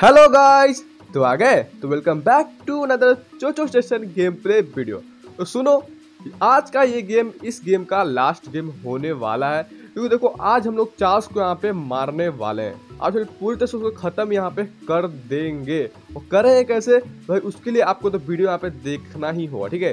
Hello guys, तो आ गए तो welcome back to another Cho Cho station game play video. तो सुनो, आज का ये गेम इस गेम का लास्ट गेम होने वाला है, क्योंकि देखो आज हम लोग चार्ल्स को यहाँ पे मारने वाले हैं। आज पूरी तरह से उसको ख़त्म यहाँ पे कर देंगे। और करें कैसे भाई, उसके लिए आपको तो वीडियो यहाँ पे देखना ही होगा, ठीक है।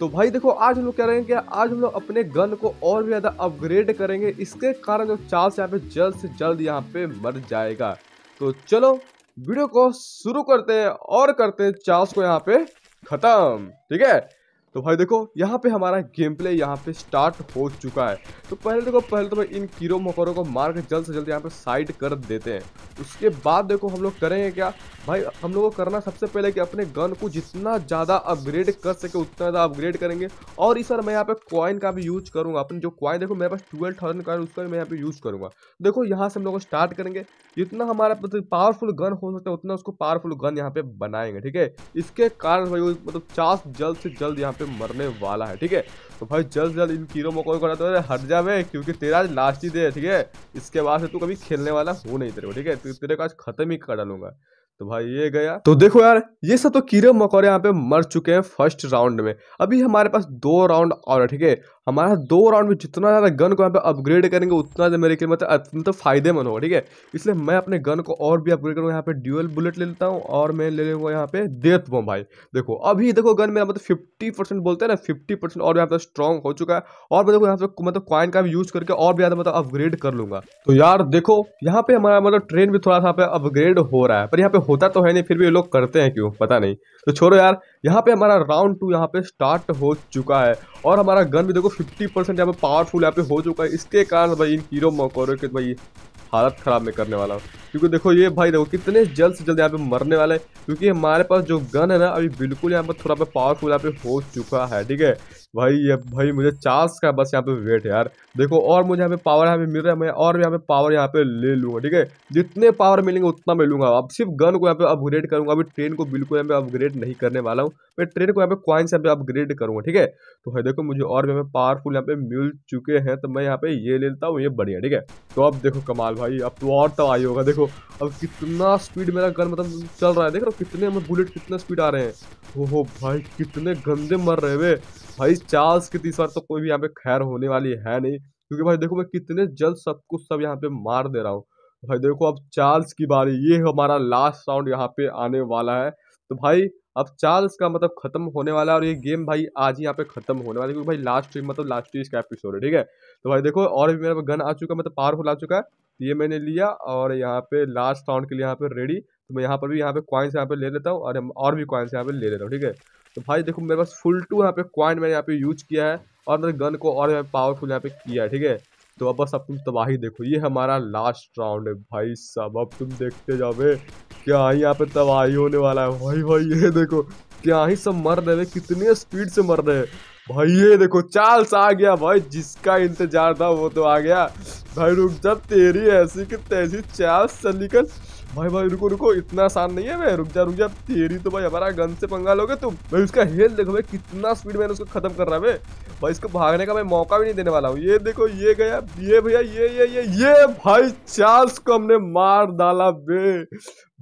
तो भाई देखो आज हम लोग कह रहे हैं कि आज हम लोग अपने गन को और भी ज़्यादा अपग्रेड करेंगे, इसके कारण जो चार्ल्स यहाँ पे जल्द से जल्द यहाँ पे मर जाएगा। तो चलो वीडियो को शुरू करते हैं और करते हैं चार्ल्स को यहाँ पे ख़त्म, ठीक है। तो भाई देखो यहाँ पे हमारा गेम प्ले यहाँ पे स्टार्ट हो चुका है। तो पहले तो भाई इन कीड़ों मकोड़ों को मार के जल्द से जल्द यहाँ पे साइड कर देते हैं। उसके बाद देखो हम लोग करेंगे क्या भाई, हम लोग को करना सबसे पहले कि अपने गन को जितना ज़्यादा अपग्रेड कर सके उतना ज़्यादा अपग्रेड करेंगे। और इस बार मैं यहाँ पे कॉइन का भी यूज़ करूँगा। अपने जो कॉइन देखो मेरे पास 12,000 कॉइन, उसका भी मैं यहाँ पे यूज़ करूँगा। देखो यहाँ से हम लोग स्टार्ट करेंगे, जितना हमारा पावरफुल गन हो सकता है उतना उसको पावरफुल गन यहाँ पे बनाएंगे, ठीक है। इसके कारण भाई मतलब चार्ल्स जल्द से जल्द यहाँ पे मरने वाला है, ठीक है। तो भाई जल्द से जल्द इन कीड़ों मकोड़ों को हटा, हट जा भाई, क्योंकि तेरा आज लास्ट ही दे, ठीक है। इसके बाद से तू कभी खेलने वाला हो नहीं तेरे को, ठीक है। तो तेरे को आज खत्म ही कर डालूंगा। तो भाई ये गया। तो देखो यार ये सब तो कीड़े मकोड़े यहाँ पे मर चुके हैं फर्स्ट राउंड में। अभी हमारे पास 2 राउंड और है, ठीक है। हमारा 2 राउंड में जितना ज़्यादा गन को यहाँ पे अपग्रेड करेंगे उतना ज़्यादा मेरे के लिए मतलब फायदेमंद होगा, ठीक है। इसलिए मैं अपने गन को और भी अपग्रेड करूँगा। यहाँ पे ड्यूअल बुलेट ले लेता हूँ और मैं ले लूँगा यहाँ पे डेथ बम। भाई देखो अभी देखो गन मेरा मतलब 50% बोलते हैं ना, 50% और यहाँ पे स्ट्रॉन्ग हो चुका है। और देखो यहाँ पे मतलब कॉइन का भी यूज़ करके और भी ज़्यादा मतलब अपग्रेड कर लूँगा। तो यार देखो यहाँ पे हमारा मतलब ट्रेन भी थोड़ा सा यहाँ पे अपग्रेड हो रहा है, पर यहाँ पे होता तो है नहीं, फिर भी ये लोग करते हैं क्यों पता नहीं। तो छोड़ो यार, यहाँ पे हमारा राउंड 2 यहाँ पे स्टार्ट हो चुका है। और हमारा गन भी देखो 50% यहाँ पे पावरफुल यहाँ पे हो चुका है। इसके कारण भाई इन कीड़ों मकोड़ों के भाई हालत ख़राब में करने वाला हूँ, क्योंकि देखो ये भाई देखो कितने जल्द से जल्द यहाँ पे मरने वाले, क्योंकि हमारे पास जो गन है ना अभी बिल्कुल यहाँ पर थोड़ा पे पावरफुल यहाँ पे हो चुका है, ठीक है। भाई मुझे चार्ल्स का बस यहाँ पे वेट है यार। देखो और मुझे यहाँ पे पावर यहाँ पे मिल रहा है, मैं और यहाँ पे पावर यहाँ पे ले लूँगा, ठीक है। जितने पावर मिलेंगे उतना मैं लूँगा। अब सिर्फ गन को यहाँ पे अपग्रेड करूँगा, अभी ट्रेन को बिल्कुल यहाँ पे अपग्रेड नहीं करने वाला हूँ। मैं ट्रेन को यहाँ पे कॉइन से यहाँ पे अपग्रेड करूँगा, ठीक है। तो भाई देखो मुझे और यहाँ पे पावरफुल यहाँ पे मिल चुके हैं, तो मैं यहाँ पे ये ले लेता हूँ, ये बढ़िया, ठीक है। तो अब देखो कमाल भाई, अब तो और तो आई होगा। देखो अब कितना स्पीड मेरा गन मतलब चल रहा है, देख रहा हूँ कितने बुलेट कितना स्पीड आ रहे हैं। ओहो भाई कितने गंदे मर रहे वे भाई चार्ल्स की। तीसरा तो कोई भी यहाँ पे खैर होने वाली है नहीं, क्योंकि भाई देखो मैं कितने जल्द सबको सब यहाँ पे मार दे रहा हूँ। भाई देखो अब चार्ल्स की बारी, ये हमारा लास्ट राउंड यहाँ पे आने वाला है। तो भाई अब चार्ल्स का मतलब खत्म होने वाला है, और ये गेम भाई आज ही यहाँ पे खत्म होने वाला है, क्योंकि भाई लास्ट इसका एपिसोड है, ठीक है। तो भाई देखो और भी मेरा गन आ चुका है, मतलब पावरफुल आ चुका है, ये मैंने लिया। और यहाँ पे लास्ट राउंड के लिए यहाँ पे रेडी, तो मैं यहाँ पर भी यहाँ पे कॉइन्स यहाँ पे ले लेता हूँ और भी कॉइन्स यहाँ पे ले लेता हूँ, ठीक है। तो भाई देखो मेरे पास फुल 2 यहाँ पे कॉइन मैंने यहाँ पे यूज़ किया है, और मेरे गन को और पावरफुल यहाँ पे किया है, ठीक है। तो अब बस अब तुम तबाही देखो, ये हमारा लास्ट राउंड है भाई साहब। अब तुम देखते जाओ क्या ही यहाँ पे तबाही होने वाला है। भाई ये देखो क्या ही सब मर रहे, कितने स्पीड से मर रहे हैं। भाई ये देखो चार्ल्स आ गया, भाई जिसका इंतजार था वो तो आ गया। भाई रुक जा, तेरी ऐसी कि तैसी चार्ल्स चल निकल। भाई रुको, इतना आसान नहीं है। मैं रुक जा, तेरी तो भाई हमारा गन से पंगा लोगे तुम। भाई उसका हेल्थ देखो भाई कितना स्पीड मैंने उसको खत्म कर रहा है। भाई इसको भागने का मैं मौका भी नहीं देने वाला हूँ। ये देखो ये गया, ये भैया ये भाई चार्ल्स को हमने मार डाला बे।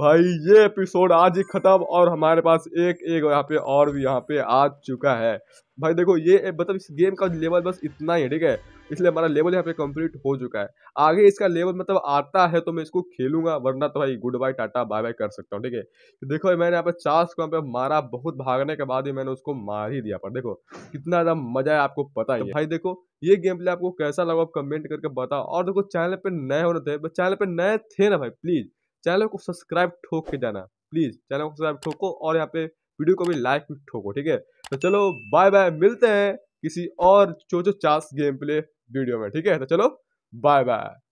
भाई ये एपिसोड आज ही खत्म, और हमारे पास एक यहाँ पे और भी यहाँ पे आ चुका है। भाई देखो ये मतलब इस गेम का लेवल बस इतना ही है, ठीक है। इसलिए हमारा लेवल यहाँ पे कंप्लीट हो चुका है। आगे इसका लेवल मतलब आता है तो मैं इसको खेलूंगा, वरना तो भाई good bye tata bye bye कर सकता हूँ, ठीक है। तो देखो भाई मैंने यहाँ पे चार्ल्स को यहाँ पे मारा, बहुत भागने के बाद ही मैंने उसको मार ही दिया। पर देखो कितना ज़्यादा मजा है, आपको पता ही है। भाई देखो ये गेम प्ले आपको कैसा लगा आप कमेंट करके बताओ। और देखो चैनल पे नए थे ना भाई, प्लीज़ चैनल को सब्सक्राइब ठोक के जाना, प्लीज़ चैनल को सब्सक्राइब ठोको, और यहाँ पे वीडियो को भी लाइक भी ठोको, ठीक है। तो चलो बाय बाय, मिलते हैं किसी और Cho Cho Charles game play video में, ठीक है। तो चलो बाय बाय।